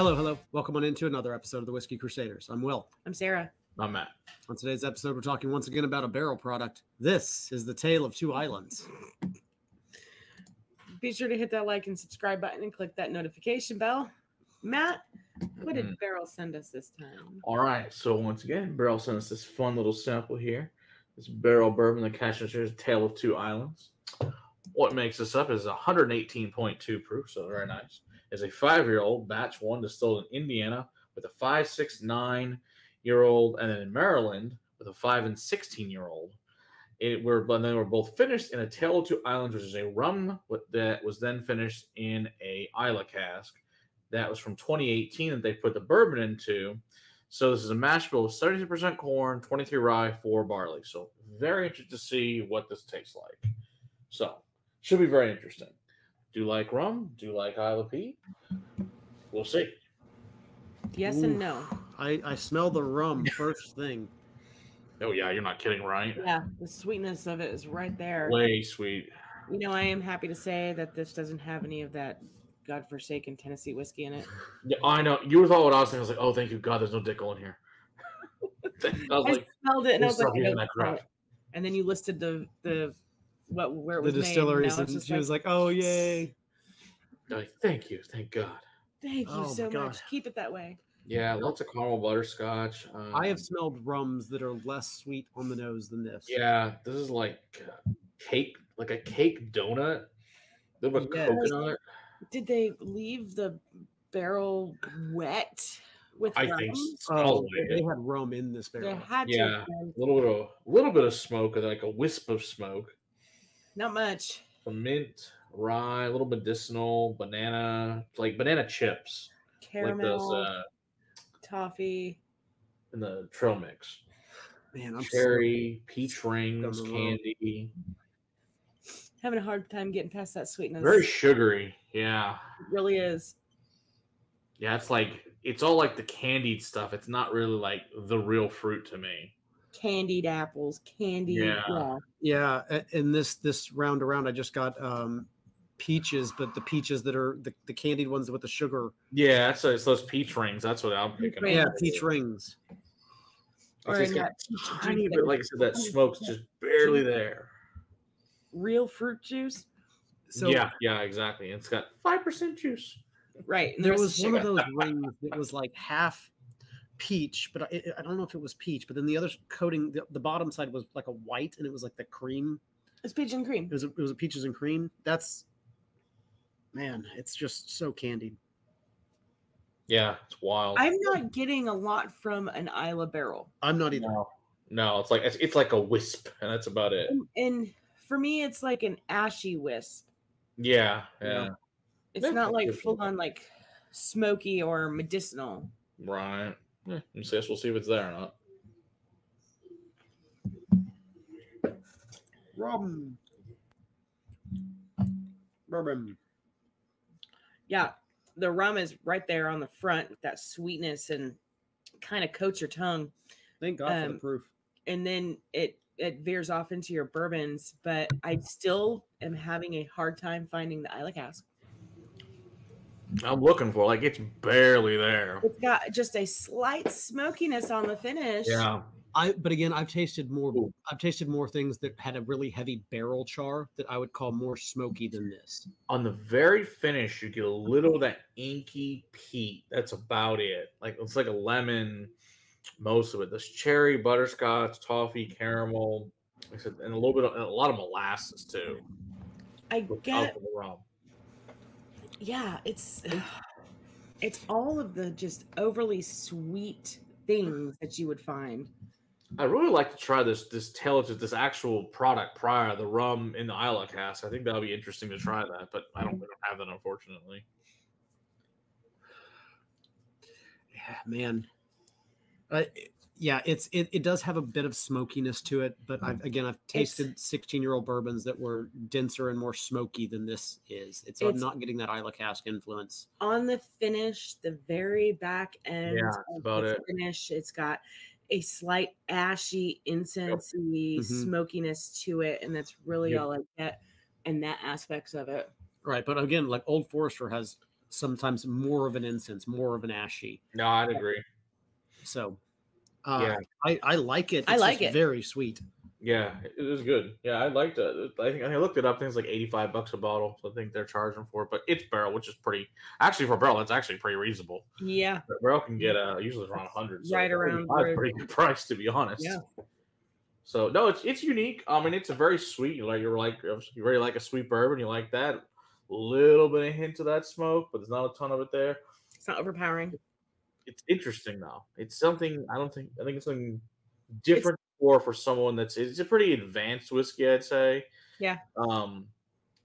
Hello, hello. Welcome on into another episode of the Whiskey Crusaders. I'm Will. I'm Sarah. I'm Matt. On today's episode, we're talking once again about a barrel product. This is the Tale of Two Islands. Be sure to hit that like and subscribe button and click that notification bell. Matt, what did Barrel send us this time? All right. So once again, Barrel sent us this fun little sample here. This barrel bourbon, the cash register, Tale of Two Islands. What makes this up is 118.2 proof, so very nice. It's a 5-year-old, batch 1, distilled in Indiana with a 5, 6, 9-year-old, and then in Maryland with a 5 and 16-year-old. And they were both finished in a Tale of Two Islands, which is a rum that was then finished in a Islay cask. That was from 2018 that they put the bourbon into. So this is a mash bill of 32% corn, 23 rye, 4 barley. So very interested to see what this tastes like. So should be very interesting. Do you like rum? Do you like Isla P? We'll see. Yes. Ooh, and no. I smell the rum first thing. Oh, yeah. You're not kidding, right? Yeah. The sweetness of it is right there. Way sweet. You know, I am happy to say that this doesn't have any of that godforsaken Tennessee whiskey in it. Yeah, I know. You thought what I was thinking. I was like, oh, thank you, God, there's no Dickel in here. I smelled it, and I was like, and then you listed where it was the distilleries, and she was like, "Oh, yay!" Like, thank you, thank God. Thank you so much. Keep it that way. Yeah, lots of caramel butterscotch. I have smelled rums that are less sweet on the nose than this. Yeah, this is like cake, like a cake donut. A little bit of coconut. Did they leave the barrel wet? With I rum? Think so. Oh, they had rum in this barrel. Yeah, a little bit of smoke, like a wisp of smoke. Not much. Some mint, rye, a little medicinal, banana, like banana chips, caramel, like those, toffee, and the trail mix. Man, I'm cherry, peach rings, candy. Having a hard time getting past that sweetness. Very sugary, yeah. It really is. Yeah, it's all like the candied stuff. It's not really like the real fruit to me. Candied apples, yeah. And this round around, I just got peaches, but the peaches that are the candied ones with the sugar. Yeah, that's it's those peach rings. That's what I'm picking. Yeah, peach rings. Or that tiny bit, like I said, that smoke's just barely there. Real fruit juice. So yeah, exactly. It's got 5% juice. Right. There was one of those rings that was like half peach, but I don't know if it was peach, but then the other coating, the bottom side was like a white, and it was like the cream. It's peach and cream. It was a peaches and cream. That's, man, it's just so candied. Yeah, it's wild. I'm not getting a lot from an Islay barrel. I'm not either. No, it's like a wisp, and that's about it. And for me, it's like an ashy wisp. Yeah. It's not like full on like smoky or medicinal. Right. Yeah, I guess we'll see if it's there or not. Rum. Yeah, the rum is right there on the front with that sweetness and kind of coats your tongue. Thank God for the proof. And then it veers off into your bourbons, but I still am having a hard time finding the Islay cask. I'm looking for it's barely there. It's got just a slight smokiness on the finish. Yeah, but again, I've tasted more things that had a really heavy barrel char that I would call more smoky than this. On the very finish, you get a little of that inky peat. That's about it. Like it's like a lemon, most of it. This cherry, butterscotch, toffee, caramel, and a lot of molasses too. I get it. Yeah, it's all of the just overly sweet things that you would find. I really like to try this Tale of this actual product prior, the rum in the Islay cask. I think that'll be interesting to try that, but we don't have that, unfortunately. Yeah, man. It does have a bit of smokiness to it, but I've tasted 16-year-old bourbons that were denser and more smoky than this is. I'm not getting that Islay cask influence. On the finish, the very back end finish, it's got a slight ashy, incensey smokiness to it, and that's really all I get, and that aspects of it. Right, but again, like Old Forester has sometimes more of an incense, more of an ashy. No, I'd agree. So yeah, I like it. It's I like it. Very sweet. Yeah, it is good. Yeah, I liked it. I think I looked it up. I think it's like $85 a bottle. So I think they're charging for it, but it's Barrel, which is pretty. Actually, for Barrel, it's actually pretty reasonable. Yeah, but Barrel can get usually around 100. So right around. That's a pretty good price, to be honest. Yeah. So no, it's unique. I mean, it's a very sweet. You really like a sweet bourbon. You like that a little bit of hint of that smoke, but there's not a ton of it there. It's not overpowering. It's interesting though. It's something I think it's something different. Or for someone it's a pretty advanced whiskey, I'd say. Yeah.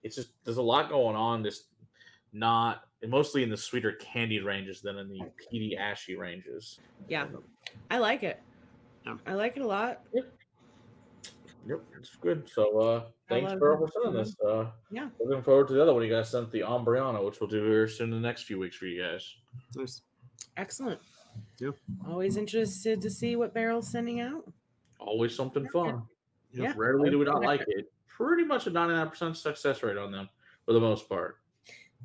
It's just there's a lot going on. Just not mostly in the sweeter candied ranges than in the peaty ashy ranges. Yeah, I like it. Yeah. I like it a lot. Yep, it's good. So thanks for sending this. Yeah, looking forward to the other one you guys sent, the Ombriana, which we'll do here soon in the next few weeks for you guys. Nice, excellent. Yeah, always interested to see what Barrel's sending out. Always something fun. Yeah. Rarely do we not like it. Pretty much a 99% success rate on them for the most part.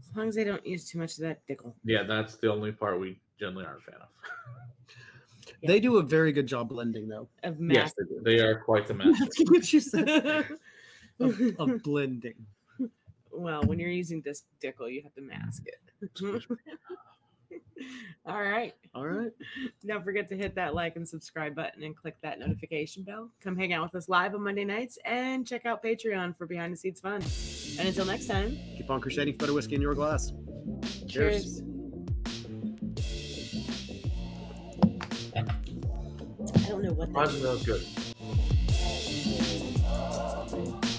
As long as they don't use too much of that Dickel. Yeah, that's the only part we generally aren't a fan of. Yeah. They do a very good job blending, though. Of yes, they are quite the master. That's what you said. Of blending. Well, when you're using this Dickel, you have to mask it. All right. All right. Don't forget to hit that like and subscribe button and click that notification bell. Come hang out with us live on Monday nights and check out Patreon for behind the scenes fun. And until next time, keep on crusading for better whiskey in your glass. Cheers. I don't know what that was. That was good.